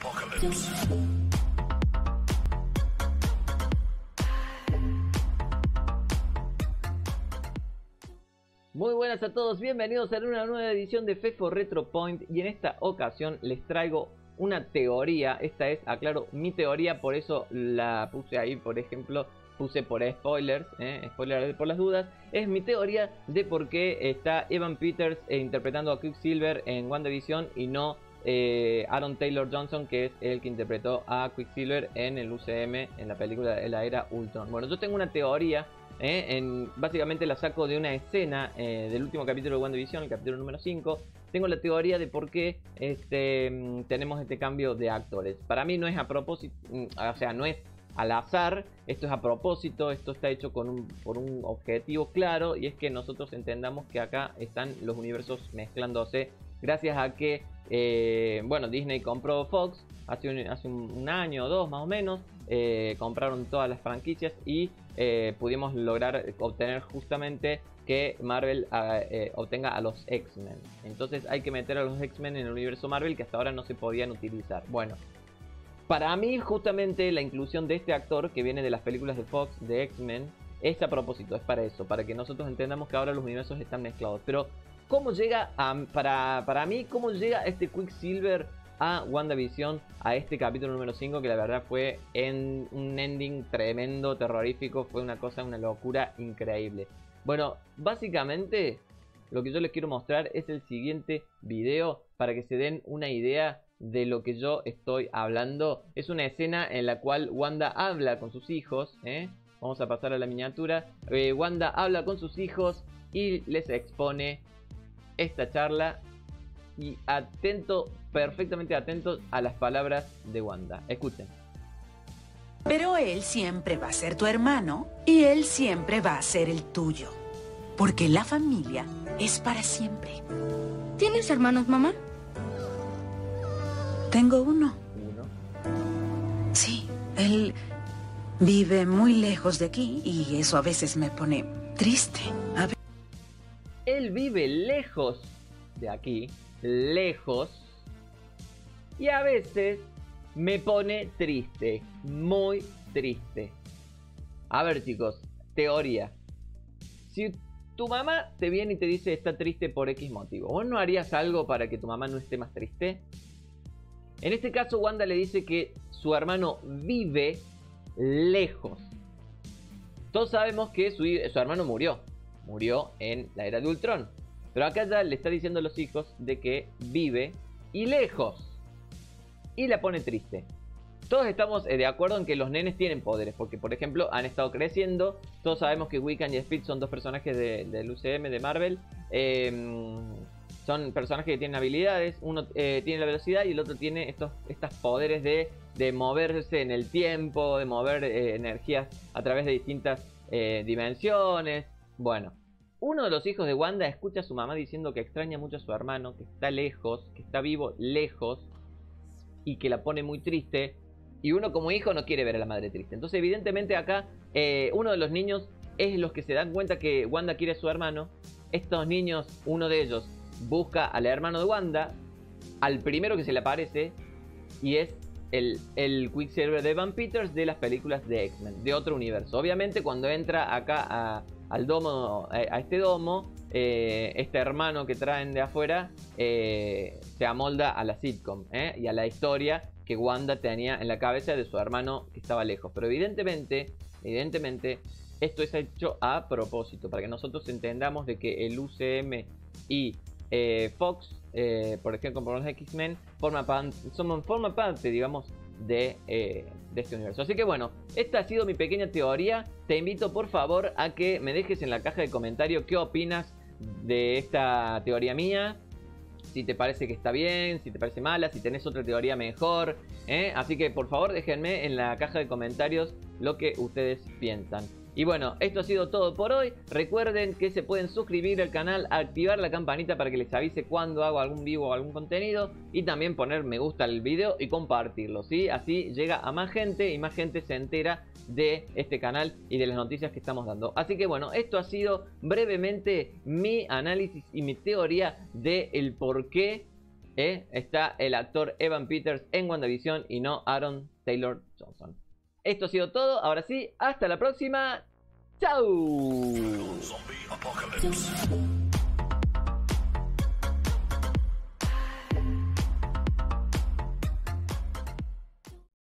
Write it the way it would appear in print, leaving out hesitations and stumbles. Apocalypse. Muy buenas a todos, bienvenidos a una nueva edición de FeFo Retro Point. Y en esta ocasión les traigo una teoría. Esta es, aclaro, mi teoría, por eso la puse ahí, por ejemplo. Puse por spoilers, spoiler por las dudas. Es mi teoría de por qué está Evan Peters interpretando a Quicksilver en WandaVision y no Aaron Taylor-Johnson, que es el que interpretó a Quicksilver en el UCM, en la película de la era Ultron. Bueno, yo tengo una teoría, básicamente la saco de una escena del último capítulo de WandaVision, el capítulo número 5. Tengo la teoría de por qué tenemos este cambio de actores. Para mí no es a propósito, o sea, no es al azar, esto es a propósito, esto está hecho por un objetivo claro, y es que nosotros entendamos que acá están los universos mezclándose gracias a que, bueno, Disney compró Fox hace un año o dos más o menos, compraron todas las franquicias y pudimos lograr obtener justamente que Marvel obtenga a los X-Men. Entonces hay que meter a los X-Men en el universo Marvel, que hasta ahora no se podían utilizar. Bueno, para mí justamente la inclusión de este actor que viene de las películas de Fox, de X-Men, es a propósito, es para eso, para que nosotros entendamos que ahora los universos están mezclados. Pero ¿cómo llega, para mí, cómo llega este Quicksilver a WandaVision, a este capítulo número 5, que la verdad fue un ending tremendo, terrorífico, fue una cosa, una locura increíble? Bueno, básicamente lo que yo les quiero mostrar es el siguiente video para que se den una idea de lo que yo estoy hablando. Es una escena en la cual Wanda habla con sus hijos, vamos a pasar a la miniatura. Wanda habla con sus hijos y les expone esta charla, y atento, perfectamente atentos a las palabras de Wanda, escuchen. Pero él siempre va a ser tu hermano y él siempre va a ser el tuyo, porque la familia es para siempre. ¿Tienes hermanos, mamá? Tengo uno. Sí, él vive muy lejos de aquí y eso a veces me pone triste. A veces... Él vive lejos de aquí, lejos, y a veces me pone triste, muy triste. A ver, chicos, teoría. Si tu mamá te viene y te dice está triste por X motivo, ¿vos no harías algo para que tu mamá no esté más triste? En este caso, Wanda le dice que su hermano vive lejos. Todos sabemos que su hermano murió en la era de Ultron. Pero acá ya le está diciendo a los hijos de que vive y lejos. Y la pone triste. Todos estamos de acuerdo en que los nenes tienen poderes, porque por ejemplo han estado creciendo. Todos sabemos que Wiccan y Speed son dos personajes del UCM, de Marvel. Son personajes que tienen habilidades, uno tiene la velocidad y el otro tiene estos poderes de moverse en el tiempo, de mover energías a través de distintas dimensiones. Bueno, uno de los hijos de Wanda escucha a su mamá diciendo que extraña mucho a su hermano, que está lejos, que está vivo lejos y que la pone muy triste. Y uno como hijo no quiere ver a la madre triste. Entonces evidentemente acá uno de los niños es los que se dan cuenta que Wanda quiere a su hermano. Estos niños, uno de ellos busca al hermano de Wanda, al primero que se le aparece, y es el Quicksilver de Evan Peters de las películas de X-Men, de otro universo. Obviamente cuando entra acá a este domo, este hermano que traen de afuera se amolda a la sitcom y a la historia que Wanda tenía en la cabeza de su hermano que estaba lejos. Pero evidentemente esto es hecho a propósito, para que nosotros entendamos de que el UCM y Fox, por ejemplo, por los X-Men, forma parte, digamos, de este universo. Así que bueno, esta ha sido mi pequeña teoría. Te invito por favor a que me dejes en la caja de comentarios qué opinas de esta teoría mía. Si te parece que está bien, si te parece mala, si tenés otra teoría mejor, Así que por favor déjenme en la caja de comentarios lo que ustedes piensan. Y bueno, esto ha sido todo por hoy. Recuerden que se pueden suscribir al canal, activar la campanita para que les avise cuando hago algún vivo o algún contenido, y también poner me gusta al video y compartirlo, ¿sí? Así llega a más gente y más gente se entera de este canal y de las noticias que estamos dando. Así que bueno, esto ha sido brevemente mi análisis y mi teoría de el por qué Está el actor Evan Peters en WandaVision y no Aaron Taylor-Johnson. Esto ha sido todo. Ahora sí, hasta la próxima. ¡Chau!